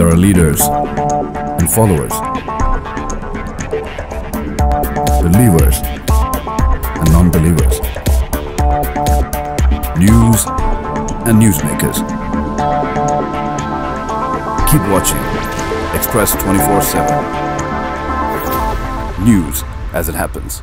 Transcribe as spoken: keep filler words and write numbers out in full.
There are leaders and followers, believers and non-believers, news and newsmakers. Keep watching Express twenty-four seven. News as it happens.